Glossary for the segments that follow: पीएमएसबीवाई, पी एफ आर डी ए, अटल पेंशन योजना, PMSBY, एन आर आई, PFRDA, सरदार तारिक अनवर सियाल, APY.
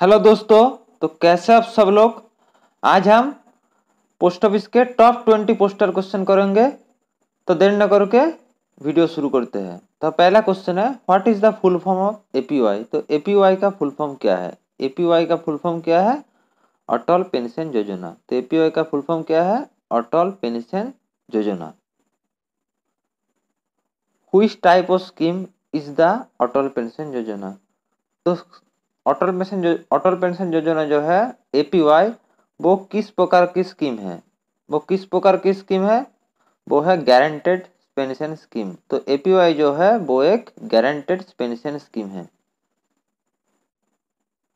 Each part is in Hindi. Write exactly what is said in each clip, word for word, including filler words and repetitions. हेलो दोस्तों, तो कैसे आप सब लोग। आज हम पोस्ट ऑफिस के टॉप ट्वेंटी पोस्टर क्वेश्चन करेंगे, तो देर न करके वीडियो शुरू करते हैं। तो पहला क्वेश्चन है, what is the full form of A P Y. तो ए पी वाई का फुल फॉर्म क्या है? ए पी वाई का फुल फॉर्म क्या है? अटल पेंशन योजना। तो ए पी वाई का फुल फॉर्म क्या है? अटल पेंशन योजना। Which type of scheme is the अटल पेंशन योजना। तो अटल पेंशन जो अटल पेंशन योजना जो है ए पी वाई, वो किस प्रकार की स्कीम है? वो किस प्रकार की स्कीम है? वो है गारंटेड पेंशन स्कीम। तो ए पी वाई जो है वो एक गारंटेड पेंशन स्कीम है।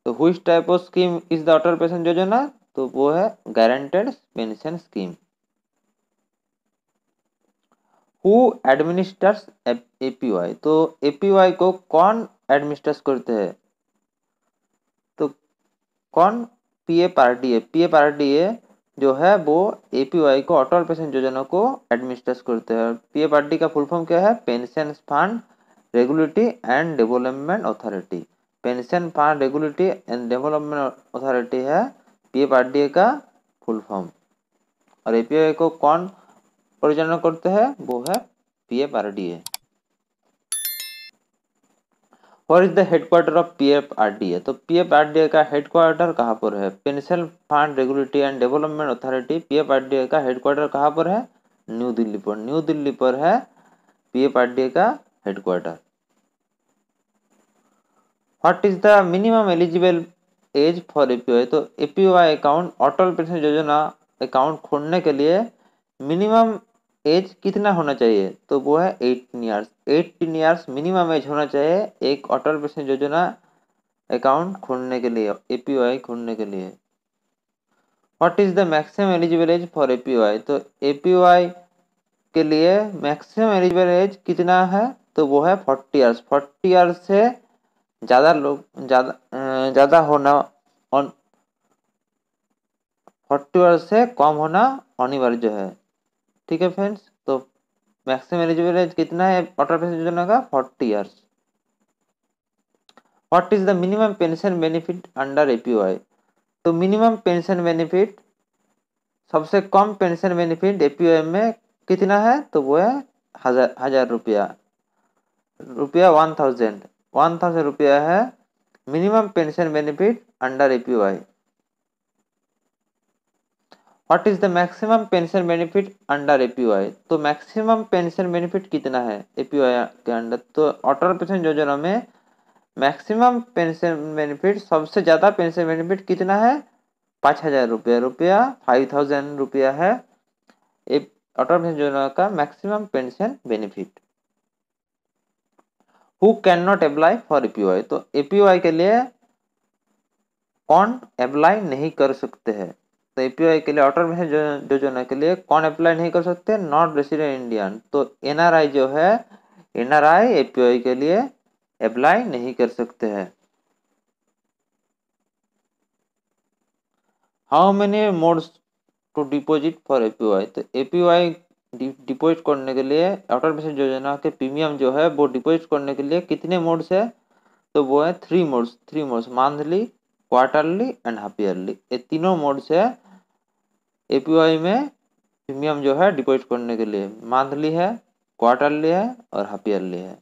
तो which type of scheme is the अटल पेंशन योजना? तो वो है guaranteed pension scheme. Who administers A P Y. तो ए पी वाई को कौन एडमिनिस्टर्स करते हैं? कौन? पी एफ आर डी ए। पी एफ आर डी ए जो है वो ए पी वाई को, अटल पेंशन योजना को एडमिनिस्ट्रेट करते हैं। पी एफ आर डी का फुल फॉर्म क्या है? Pension fund regulatory and development authority. Pension fund regulatory and development authority है पी एफ आर डी ए का फुल फॉर्म। और ए पी वाई को कौन परिचालन करते हैं? वो है पी एफ आर डी ए। What is the headquarter of पी एफ आर डी ए। तो पी एफ आर डी ए का हेडक्वार्टर कहाँ पर है? Pension fund regulatory and development authority पी एफ आर डी ए का हेडक्वार्टर कहाँ पर है? न्यू दिल्ली पर। न्यू दिल्ली पर है पी एफ आर डी ए का headquarter. What is the minimum eligible age for A P Y. तो A P Y account, अटल पेंशन योजना account खोलने के लिए मिनिमम एज कितना होना चाहिए? तो वो है eighteen years. Eighteen years minimum age होना चाहिए एक अटल पेंशन योजना अकाउंट खोलने के लिए, ए पी वाई खोलने के लिए। What is the maximum eligible age for A P Y. तो ए पी वाई के लिए मैक्सिमम एलिजिबल एज कितना है? तो वो है फोर्टी ईयर्स। फोर्टी ईयर्स से ज़्यादा लोग ज़्यादा ज़्यादा होना और फोर्टी ईयर्स से कम होना अनिवार्य है। ठीक है फ्रेंड्स, तो मैक्सिमम एलिजिबल एज कितना है अटल पेंशन योजना का? Forty years. What is the minimum pension benefit under A P Y. तो मिनिमम पेंशन बेनिफिट, सबसे कम pension benefit A P Y में कितना है? तो वो है हजार हजार रुपया रुपया वन थाउजेंड वन थाउजेंड रुपया है minimum pension benefit under A P Y. What is the maximum pension benefit under A P Y. तो मैक्सिमम पेंशन बेनिफिट कितना है ए पी वाई के अंडर? तो अटल पेंशन योजना में मैक्सिमम पेंशन बेनिफिट, सबसे ज़्यादा पेंशन बेनिफिट कितना है? पाँच हज़ार रुपया रुपया फाइव थाउजेंड रुपया है अटल पेंशन योजना का maximum pension benefit. Who can not apply for A P Y. तो ए पी वाई के लिए कौन अप्लाई नहीं कर सकते हैं? तो ए पी वाई के लिए, अटल पेंशन योजना के लिए कौन अप्लाई नहीं कर सकते? Not resident Indian. तो एन आर आई जो है, एन आर आई A P Y के लिए अप्लाई नहीं कर सकते हैं। How many modes to deposit for A P Y. तो ए पी वाई डिपॉजिट करने के लिए, अटल पेंशन योजना के प्रीमियम जो है वो डिपॉजिट करने के लिए कितने मोड्स है? तो वो है three modes three modes, monthly, quarterly and half yearly. ये तीनों मोड्स है ए पी वाई में प्रीमियम जो है डिपॉजिट करने के लिए। मंथली है, क्वार्टरली है और हाफ ईयरली है।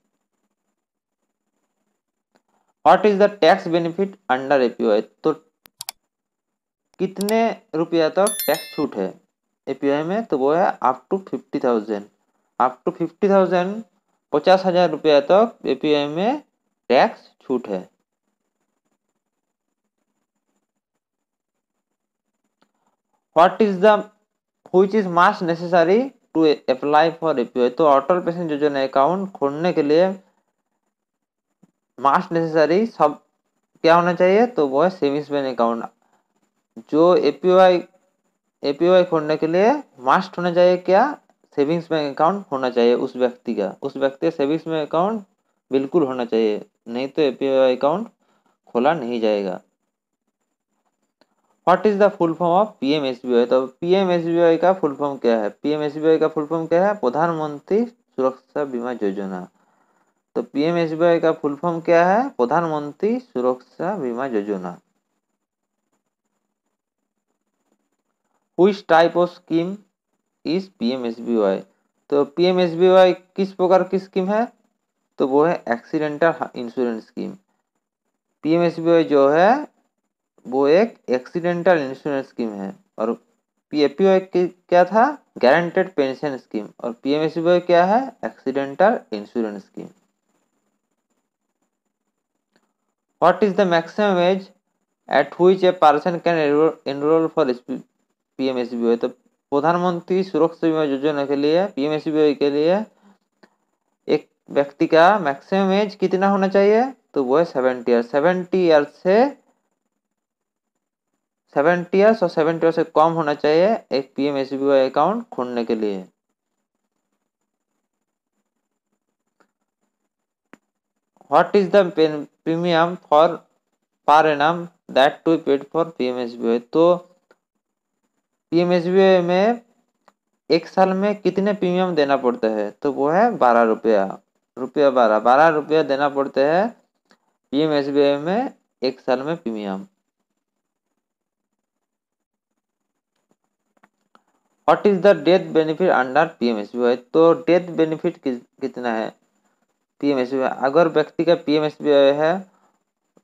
What is the tax benefit under A P Y. तो कितने रुपया तक तो टैक्स छूट है ए पी वाई में? तो वो है up to fifty thousand. Up to fifty thousand पचास हजार रुपया तक तो ए पी वाई में टैक्स छूट है। What is the which is must necessary to apply for A P Y. तो अटल पेंशन योजना अकाउंट खोलने के लिए मस्ट नेसेसरी सब क्या होना चाहिए? तो वो है सेविंग्स बैंक अकाउंट। जो A P Y A P Y खोलने के लिए मस्ट होना चाहिए क्या? सेविंग्स बैंक अकाउंट होना चाहिए उस व्यक्ति का। उस व्यक्ति का सेविंग्स बैंक अकाउंट बिल्कुल होना चाहिए, नहीं तो ए पी वाई अकाउंट खोला नहीं जाएगा। What is the full form of P M S B Y. तो P M S B Y का फुल फॉर्म क्या है? P M S B Y का फुल फॉर्म क्या है? प्रधानमंत्री सुरक्षा बीमा योजना। तो P M S B Y का फुल फॉर्म क्या है? Pradhanmantri Suraksha Bima Yojana. Which type of scheme is पीएमएसबीवाई। तो पीएमएसबीवाई किस प्रकार की स्कीम है, तो वो है एक्सीडेंटल इंश्योरेंस स्कीम। पीएमएसबीवाई जो है वो एक एक्सीडेंटल इंश्योरेंस स्कीम है, और पीएफआरडीए क्या था, गारंटेड पेंशन स्कीम, और पीएमएसबीवाई क्या है, accidental insurance scheme. What is the maximum age at which a person can enrol for पीएमएसबीवाई। तो प्रधानमंत्री सुरक्षा बीमा योजना के लिए पीएमएसबीवाई के लिए एक व्यक्ति का मैक्सिमम एज कितना होना चाहिए, तो वो है सेवेंटी ईयर। सेवेंटी ईयर से सेवेंटी ईयर्स और सेवेंटी ईयर से कम होना चाहिए एक पीएमएसबीवाई अकाउंट खोलने के लिए। What is the premium for per annum that to paid for पीएमएसबीवाई। तो पीएमएसबीवाई में एक साल में कितने प्रीमियम देना पड़ता है, तो वो है बारह रुपया रुपया बारह बारह रुपया देना पड़ता है पीएमएसबीवाई में एक साल में premium. What is the death benefit under पीएमएसबीवाई। तो डेथ बेनिफिट कितना है पीएमएसबीवाई, अगर व्यक्ति का पीएमएसबीवाई है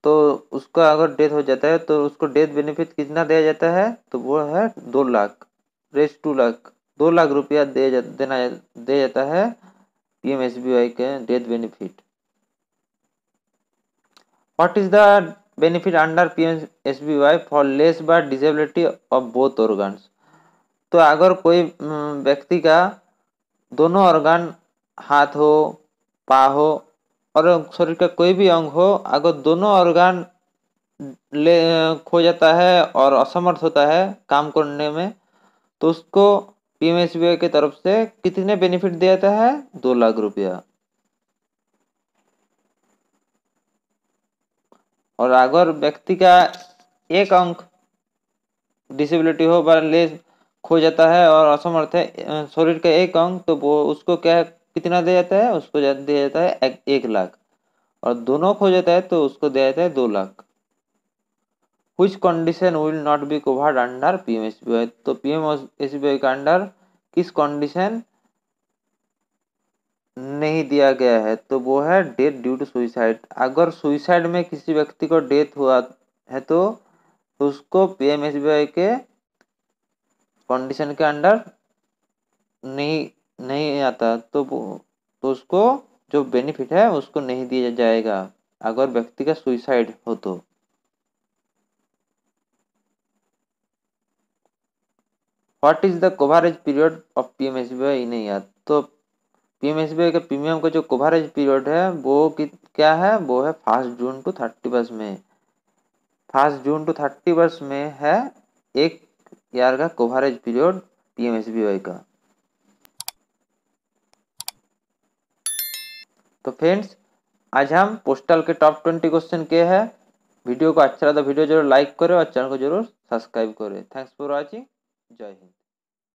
तो उसका अगर डेथ हो जाता है तो उसको डेथ बेनिफिट कितना दिया जाता है, तो वो है दो लाख रेस टू लाख दो लाख रुपया दे जा, देना दिया जाता है पीएमएसबीवाई के death benefit. What is the benefit under पीएमएसबीवाई for less by disability of both organs. तो अगर कोई व्यक्ति का दोनों ऑर्गन, हाथ हो पा हो और शरीर का कोई भी अंग हो, अगर दोनों ऑर्गन ले खो जाता है और असमर्थ होता है काम करने में, तो उसको पीएमएसबीवाई की तरफ से कितने बेनिफिट दिया जाता है, दो लाख रुपया। और अगर व्यक्ति का एक अंग डिसेबिलिटी हो बा लेस खो जाता है और असमर्थ है शरीर का एक अंग, तो वो उसको क्या है कितना दिया जाता है, उसको दिया जाता है एक, एक लाख, और दोनों खो जाता है तो उसको दिया जाता है दो lakh. Which condition will not be covered under पीएमएसबीवाई। तो पीएमएसबीवाई का अंडर किस कंडीशन नहीं दिया गया है, तो वो है डेथ ड्यू टू सुइसाइड। अगर सुइसाइड में किसी व्यक्ति को डेथ हुआ है तो उसको पीएमएसबीवाई के कंडीशन के अंडर नहीं नहीं आता, तो तो उसको जो बेनिफिट है उसको नहीं दिया जाएगा अगर व्यक्ति का सुइसाइड हो तो। What is the coverage period of पीएमएसबीवाई in year. तो पीएमएसबीवाई के प्रीमियम का जो कवरेज पीरियड है वो कि, क्या है, वो है first June to thirty first में first June to thirty first में है एक ईयर का कवरेज पीरियड पीएमएसबीवाई का। तो फ्रेंड्स, आज हम पोस्टल के टॉप ट्वेंटी क्वेश्चन के हैं। वीडियो को अच्छा लगा तो वीडियो जरूर लाइक करें और चैनल को जरूर सब्सक्राइब करें। Thanks for watching. जय हिंद।